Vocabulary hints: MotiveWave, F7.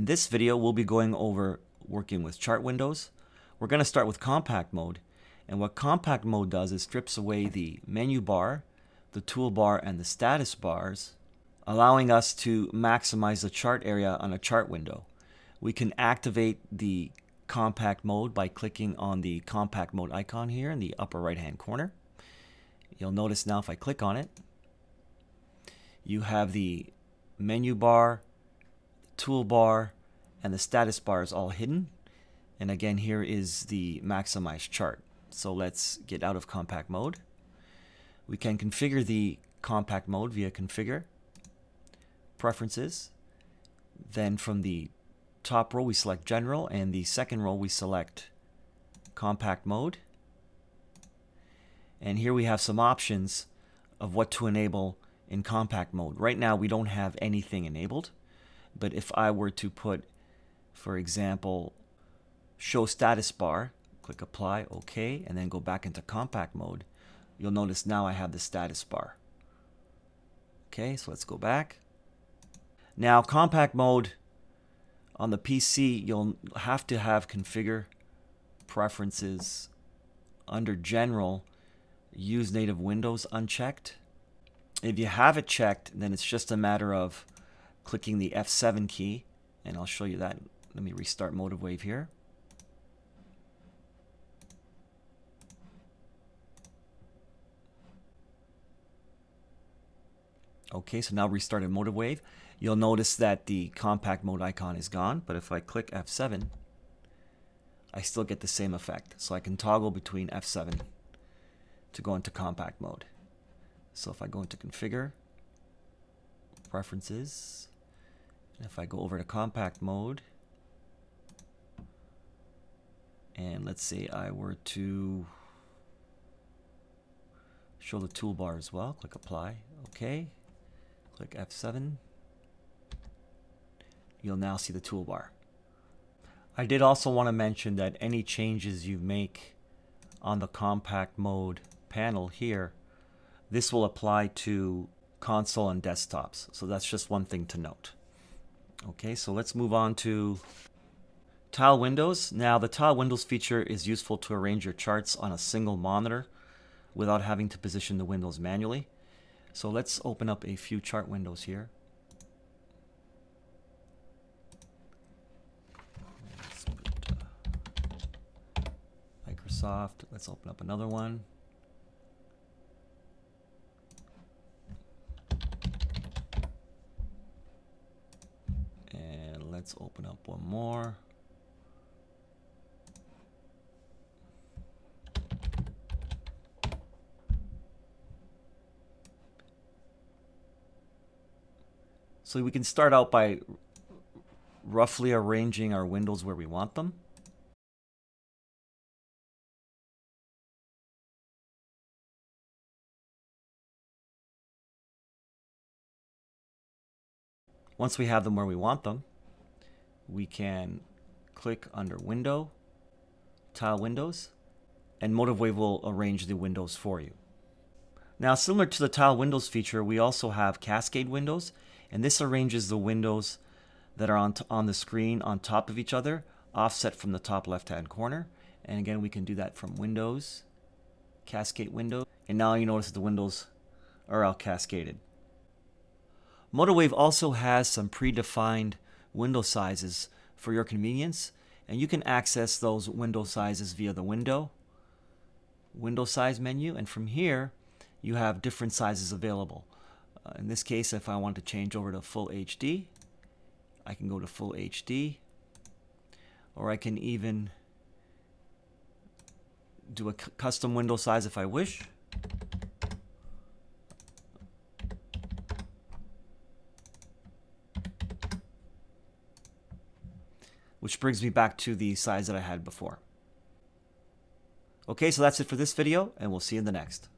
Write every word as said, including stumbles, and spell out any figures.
In this video, we'll be going over working with chart windows. We're going to start with compact mode. And what compact mode does is strips away the menu bar, the toolbar, and the status bars, allowing us to maximize the chart area on a chart window. We can activate the compact mode by clicking on the compact mode icon here in the upper right hand corner. You'll notice now if I click on it, you have the menu bar, toolbar, and the status bar is all hidden. And again, here is the maximized chart. So let's get out of compact mode. We can configure the compact mode via configure, preferences. Then from the top row, we select general, and the second row, we select compact mode. And here we have some options of what to enable in compact mode. Right now, we don't have anything enabled. But if I were to put, for example, show status bar, click apply, OK, and then go back into compact mode, you'll notice now I have the status bar. OK, so let's go back. Now, compact mode on the P C, you'll have to have configure, preferences, under general, use native windows unchecked. If you have it checked, then it's just a matter of clicking the F seven key, and I'll show you that. Let me restart MotiveWave here. Okay, so now restarted MotiveWave. You'll notice that the compact mode icon is gone, but if I click F seven, I still get the same effect. So I can toggle between F seven to go into compact mode. So if I go into configure, preferences, and if I go over to compact mode, and let's say I were to show the toolbar as well, click apply, OK, click F seven, you'll now see the toolbar. I did also want to mention that any changes you make on the compact mode panel here, this will apply to console and desktops. So that's just one thing to note. Okay, so let's move on to tile windows. Now the tile windows feature is useful to arrange your charts on a single monitor without having to position the windows manually. So let's open up a few chart windows here. Let's put, uh, Microsoft, let's open up another one. Let's open up one more. So we can start out by roughly arranging our windows where we want them. Once we have them where we want them, we can click under Window, Tile Windows, and MotiveWave will arrange the windows for you. Now, similar to the Tile Windows feature, we also have Cascade Windows, and this arranges the windows that are on, on the screen on top of each other, offset from the top left-hand corner. And again, we can do that from Windows, Cascade Windows, and now you notice that the windows are all cascaded. MotiveWave also has some predefined window sizes for your convenience, and you can access those window sizes via the window window size menu, and from here you have different sizes available. Uh, in this case, if I want to change over to full H D, I can go to full H D, or I can even do a custom window size if I wish. Which brings me back to the size that I had before. Okay, so that's it for this video, and we'll see you in the next.